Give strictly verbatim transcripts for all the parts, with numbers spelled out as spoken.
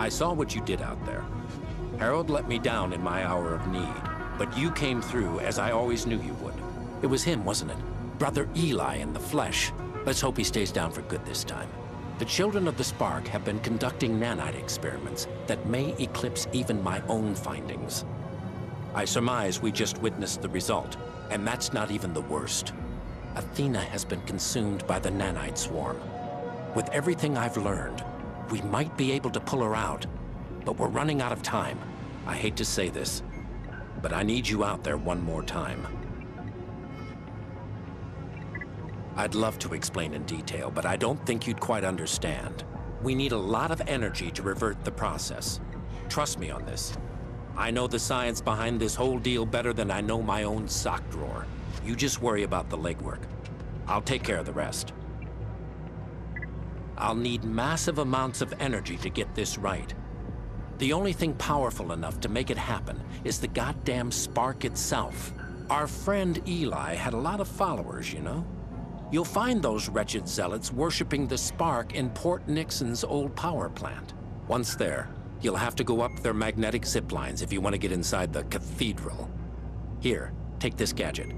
I saw what you did out there. Harold let me down in my hour of need, but you came through as I always knew you would. It was him, wasn't it? Brother Eli in the flesh. Let's hope he stays down for good this time. The Children of the Spark have been conducting nanite experiments that may eclipse even my own findings. I surmise we just witnessed the result, and that's not even the worst. Athena has been consumed by the nanite swarm. With everything I've learned, we might be able to pull her out, but we're running out of time. I hate to say this, but I need you out there one more time. I'd love to explain in detail, but I don't think you'd quite understand. We need a lot of energy to revert the process. Trust me on this. I know the science behind this whole deal better than I know my own sock drawer. You just worry about the legwork. I'll take care of the rest. I'll need massive amounts of energy to get this right. The only thing powerful enough to make it happen is the goddamn spark itself. Our friend Eli had a lot of followers, you know? You'll find those wretched zealots worshiping the spark in Port Nixon's old power plant. Once there, you'll have to go up their magnetic zip lines if you want to get inside the cathedral. Here, take this gadget.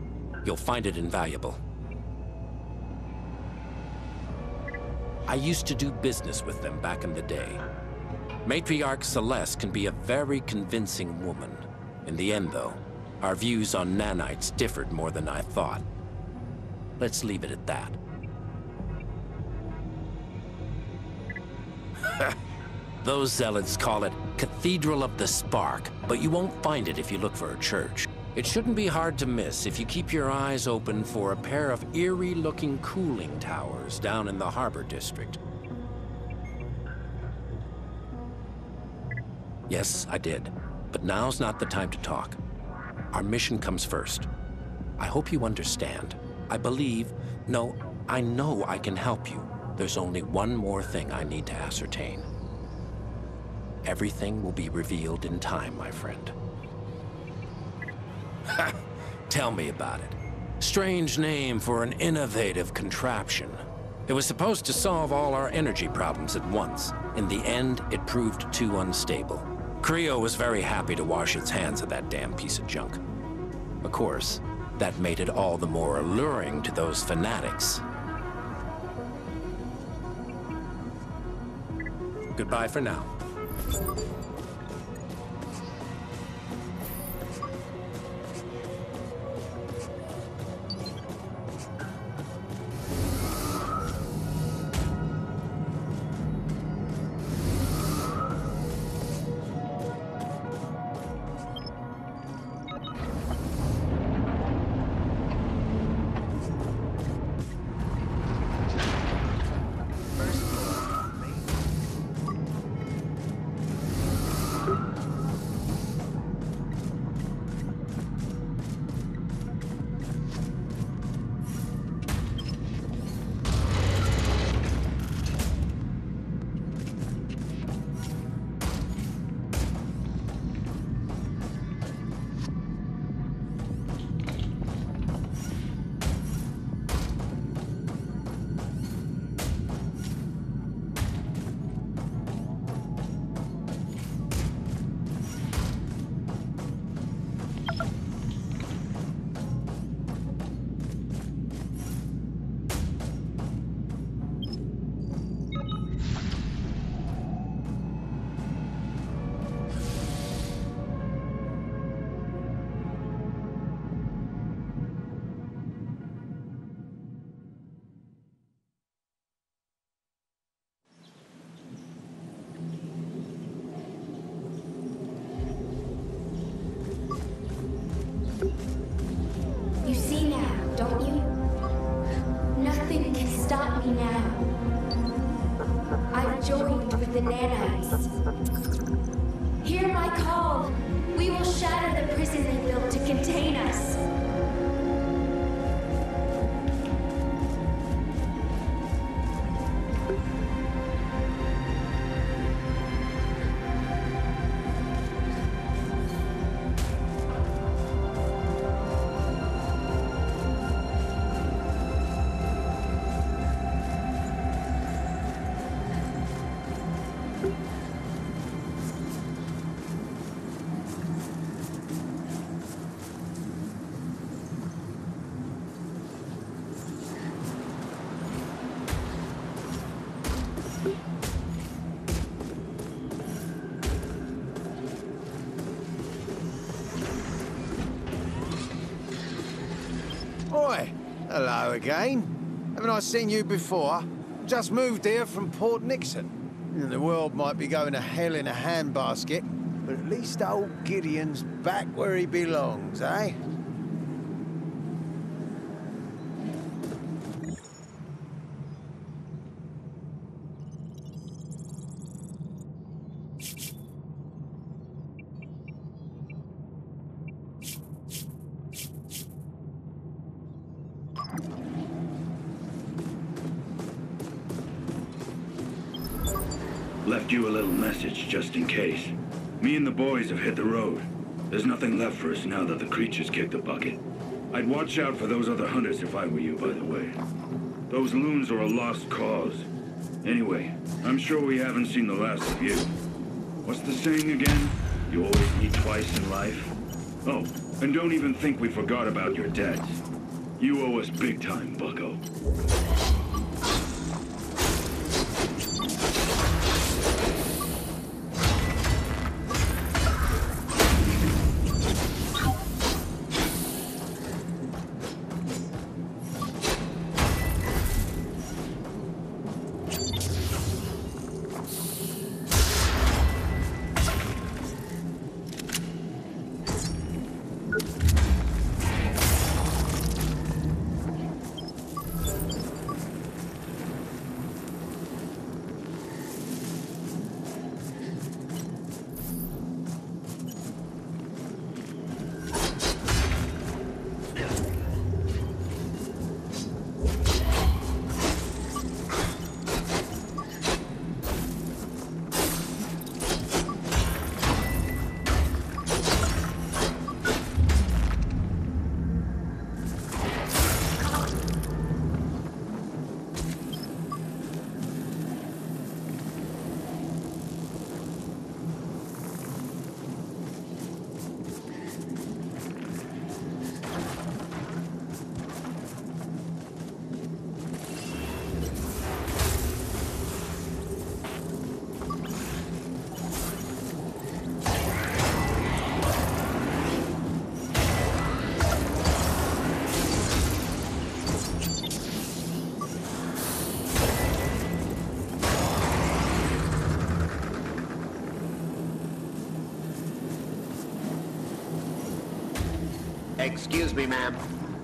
You'll find it invaluable. I used to do business with them back in the day. Matriarch Celeste can be a very convincing woman. In the end, though, our views on nanites differed more than I thought. Let's leave it at that. Those zealots call it Cathedral of the Spark, but you won't find it if you look for a church. It shouldn't be hard to miss if you keep your eyes open for a pair of eerie-looking cooling towers down in the harbor district. Yes, I did, but now's not the time to talk. Our mission comes first. I hope you understand. I believe, no, I know I can help you. There's only one more thing I need to ascertain. Everything will be revealed in time, my friend. Ha! Tell me about it. Strange name for an innovative contraption. It was supposed to solve all our energy problems at once. In the end, it proved too unstable. Creo was very happy to wash its hands of that damn piece of junk. Of course, that made it all the more alluring to those fanatics. Goodbye for now. Hello again. Haven't I seen you before? Just moved here from Port Nixon. The world might be going to hell in a handbasket, but at least old Gideon's back where he belongs, eh? Left you a little message just in case. Me and the boys have hit the road. There's nothing left for us now that the creatures kicked the bucket. I'd watch out for those other hunters if I were you, by the way. Those loons are a lost cause. Anyway, I'm sure we haven't seen the last of you. What's the saying again? You always need twice in life. Oh, and don't even think we forgot about your debts. You owe us big time, bucko. Excuse me, ma'am.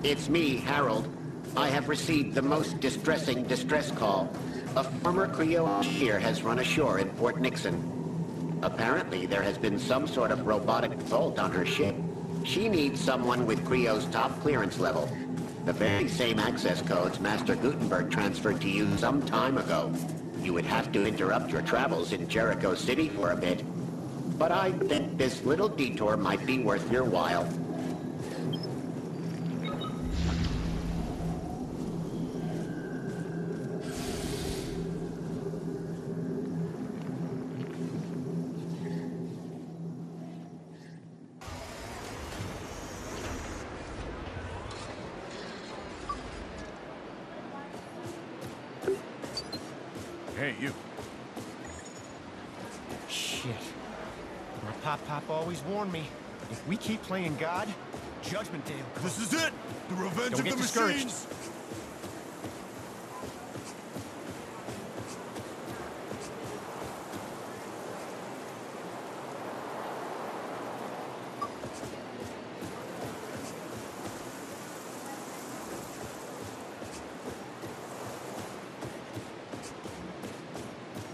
It's me, Harold. I have received the most distressing distress call. A former Creo here has run ashore in Port Nixon. Apparently, there has been some sort of robotic fault on her ship. She needs someone with Creo's top clearance level. The very same access codes Master Gutenberg transferred to you some time ago. You would have to interrupt your travels in Jericho City for a bit. But I think this little detour might be worth your while. Hey, you. Shit. My pop-pop always warned me. If we keep playing God, Judgment Day will come. This is it! The revenge Don't of the machines!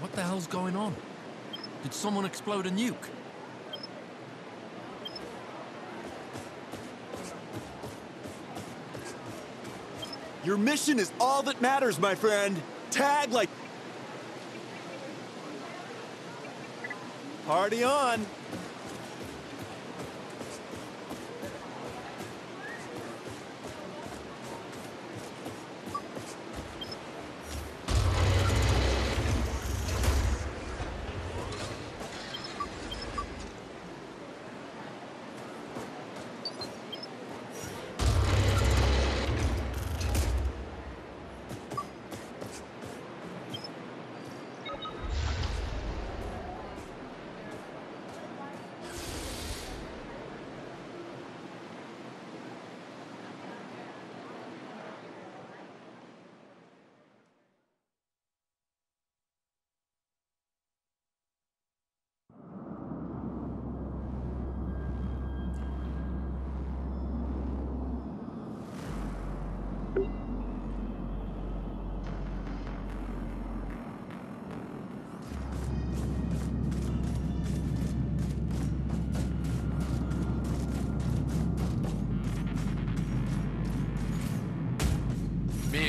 What the hell's going on? Did someone explode a nuke? Your mission is all that matters, my friend. Tag like... Party on!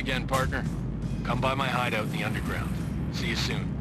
again, partner. Come by my hideout in the underground. See you soon.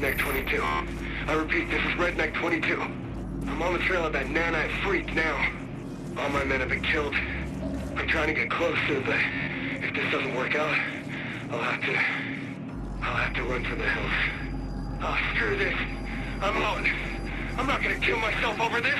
Redneck twenty-two. I repeat, this is Redneck twenty-two. I'm on the trail of that nanite freak now. All my men have been killed. I'm trying to get closer, but if this doesn't work out, I'll have to... I'll have to run for the hills. Oh, screw this. I'm out. I'm not gonna kill myself over this.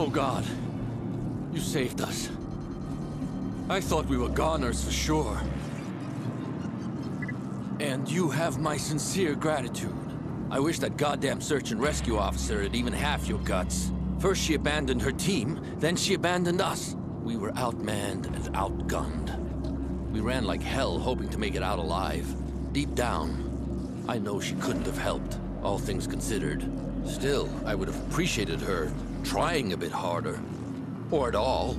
Oh God, you saved us. I thought we were goners for sure. And you have my sincere gratitude. I wish that goddamn search and rescue officer had even half your guts. First she abandoned her team, then she abandoned us. We were outmanned and outgunned. We ran like hell hoping to make it out alive. Deep down, I know she couldn't have helped, all things considered. Still, I would have appreciated her trying a bit harder. Or at all.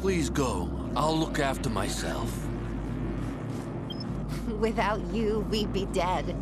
Please go. I'll look after myself. Without you, we'd be dead.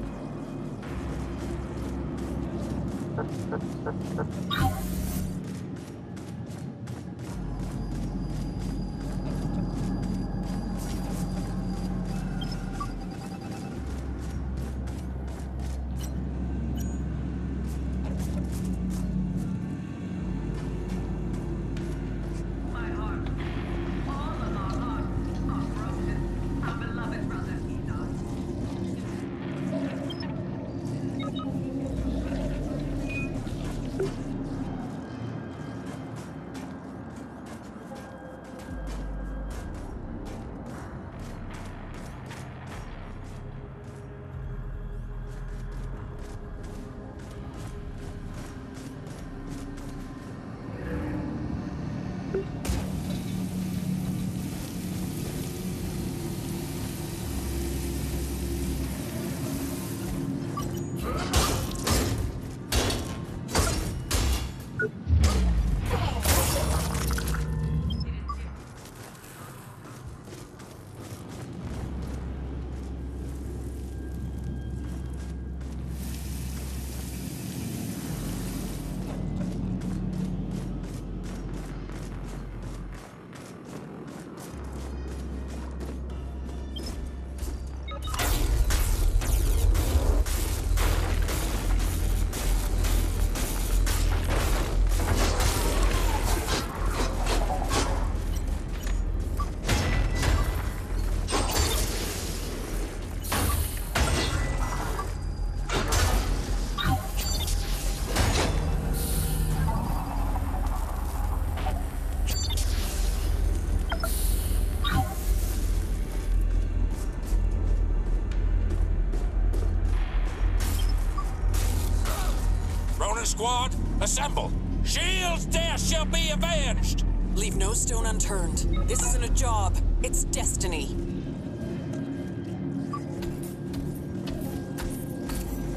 Squad, assemble! Shield's death shall be avenged! Leave no stone unturned. This isn't a job, it's destiny.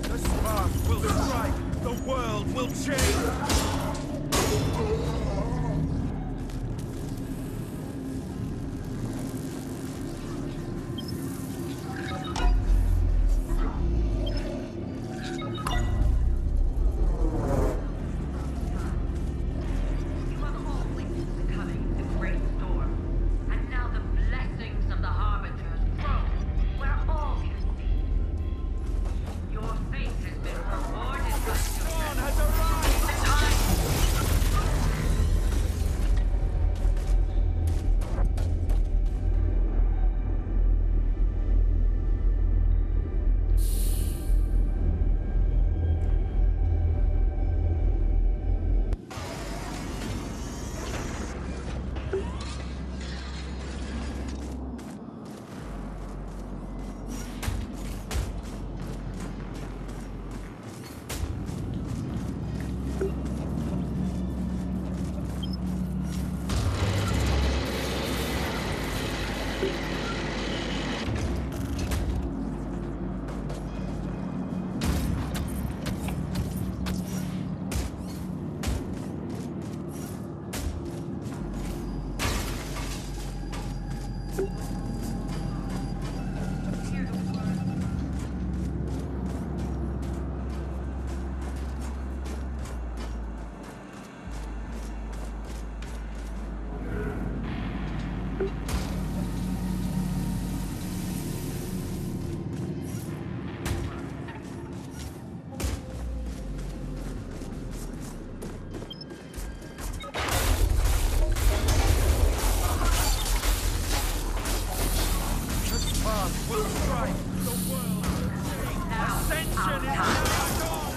The spark will strike, the world will change! Will strike the world. Ascension is now.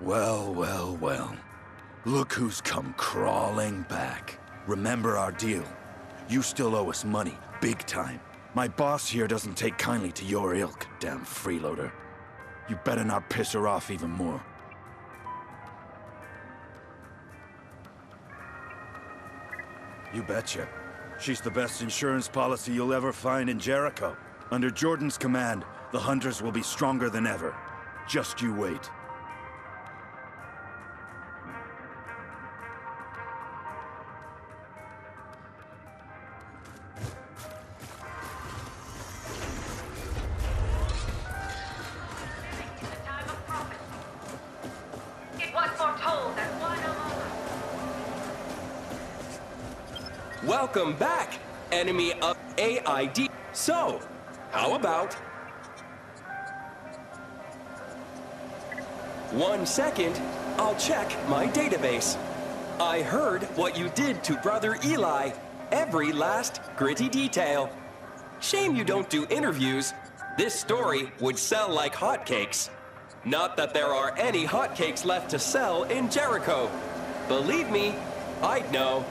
Well, well, well. Look who's come crawling back. Remember our deal. You still owe us money, big time. My boss here doesn't take kindly to your ilk, damn freeloader. You better not piss her off even more. You betcha. She's the best insurance policy you'll ever find in Jericho. Under Jordan's command, the hunters will be stronger than ever. Just you wait. Welcome back, enemy of A I D. So, how about... One second, I'll check my database. I heard what you did to Brother Eli, every last gritty detail. Shame you don't do interviews. This story would sell like hotcakes. Not that there are any hotcakes left to sell in Jericho. Believe me, I'd know.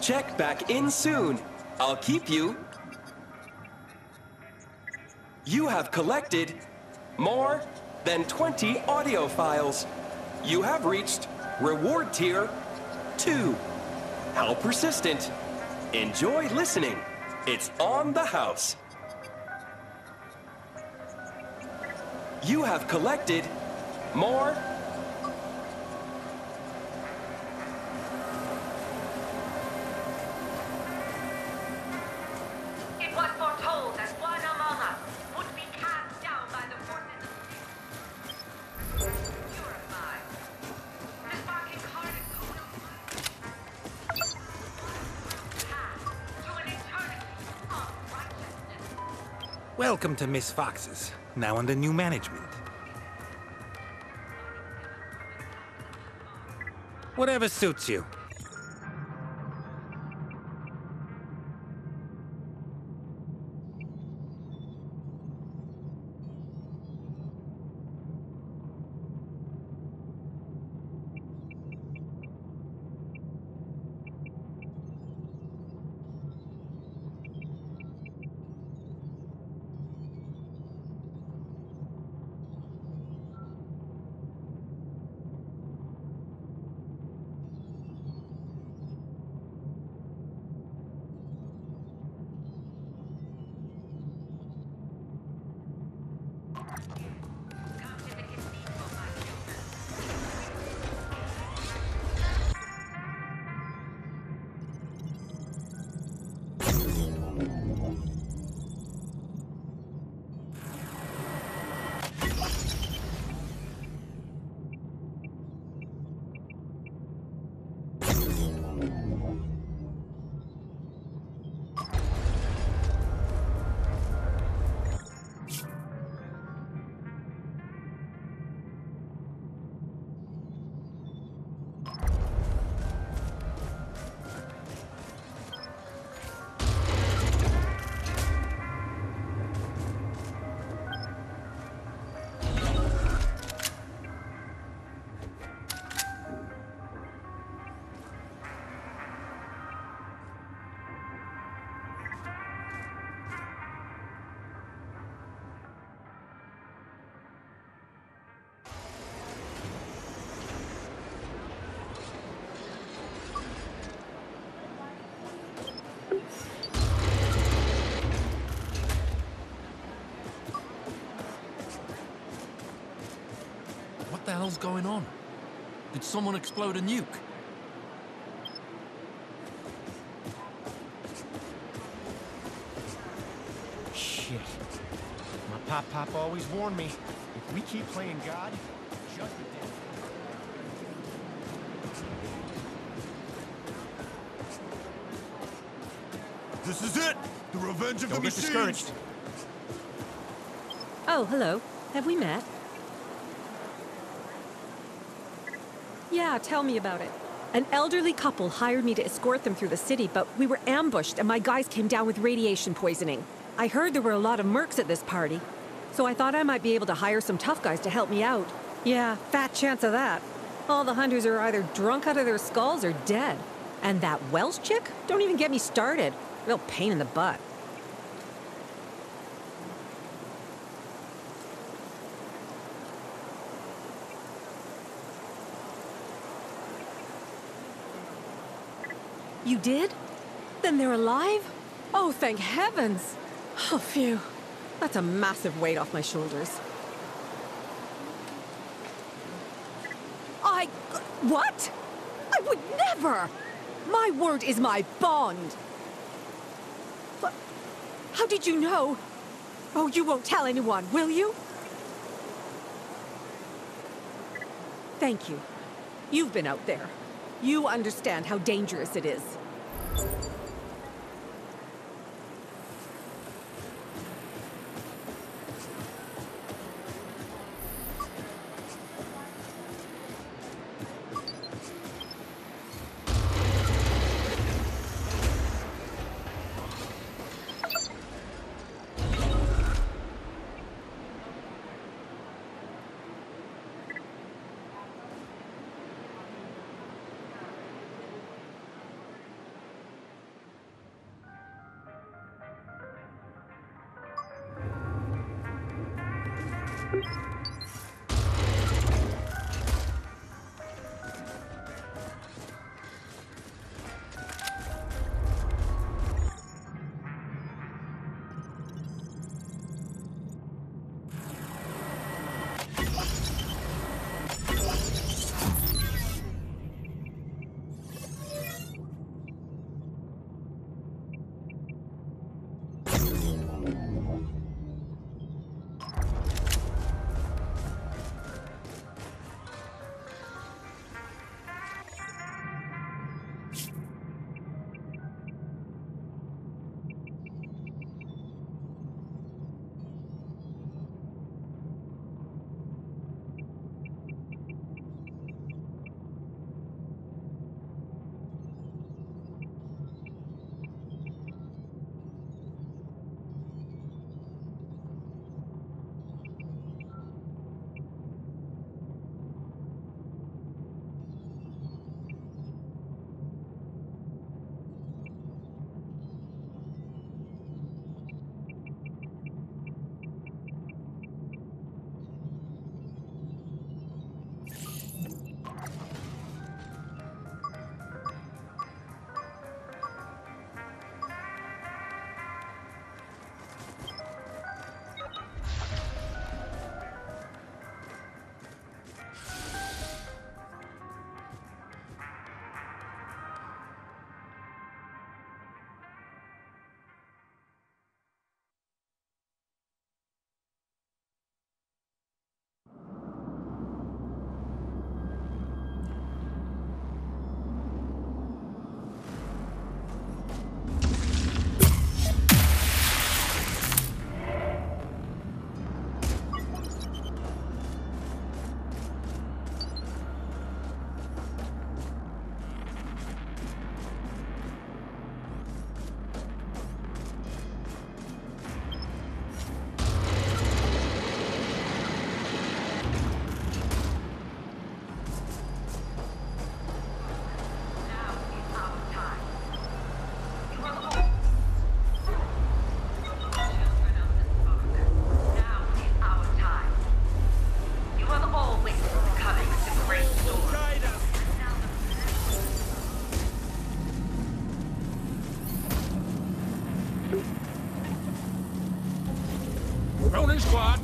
Check back in soon. I'll keep you. You have collected more than twenty audio files. You have reached reward tier two. How persistent. Enjoy listening. It's on the house. You have collected more Welcome to Miss Fox's, now under new management. Whatever suits you. What the hell's going on? Did someone explode a nuke? Shit. My pop-pop always warned me, if we keep playing God, judgment day. This is it! The revenge of the machines! Don't get discouraged. Oh, hello. Have we met? Yeah, tell me about it. An elderly couple hired me to escort them through the city, but we were ambushed and my guys came down with radiation poisoning. I heard there were a lot of mercs at this party, so I thought I might be able to hire some tough guys to help me out. Yeah, fat chance of that. All the hunters are either drunk out of their skulls or dead. And that Welsh chick? Don't even get me started. Real pain in the butt. You did? Then they're alive? Oh, thank heavens! Oh, phew. That's a massive weight off my shoulders. I... What? I would never! My word is my bond! But how did you know? Oh, you won't tell anyone, will you? Thank you. You've been out there. You understand how dangerous it is.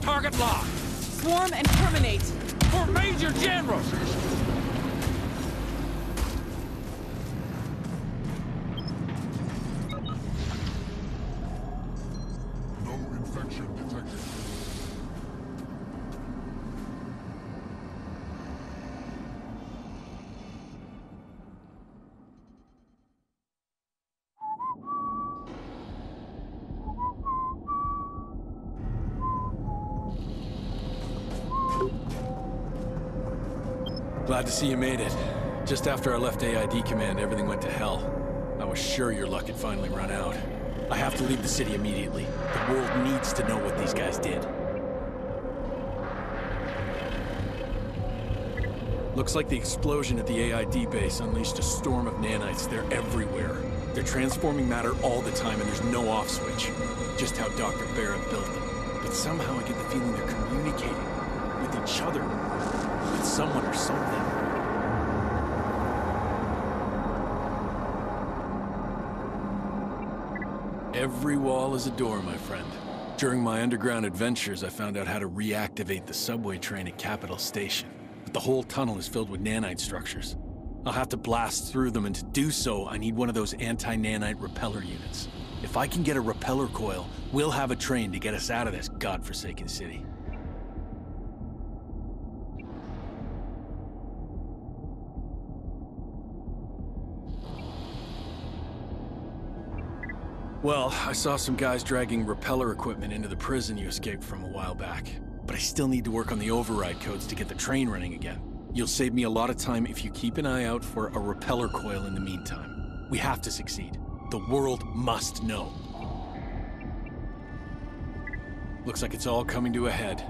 Target lock. Swarm and terminate. For Major General. Glad to see you made it. Just after I left A I D Command, everything went to hell. I was sure your luck had finally run out. I have to leave the city immediately. The world needs to know what these guys did. Looks like the explosion at the A I D base unleashed a storm of nanites. They're everywhere. They're transforming matter all the time, and there's no off switch. Just how Doctor Barrett built them. But somehow I get the feeling they're communicating with each other, with someone or something. Every wall is a door, my friend. During my underground adventures, I found out how to reactivate the subway train at Capitol Station. But the whole tunnel is filled with nanite structures. I'll have to blast through them, and to do so, I need one of those anti-nanite repeller units. If I can get a repeller coil, we'll have a train to get us out of this godforsaken city. Well, I saw some guys dragging repeller equipment into the prison you escaped from a while back. But I still need to work on the override codes to get the train running again. You'll save me a lot of time if you keep an eye out for a repeller coil in the meantime. We have to succeed. The world must know. Looks like it's all coming to a head.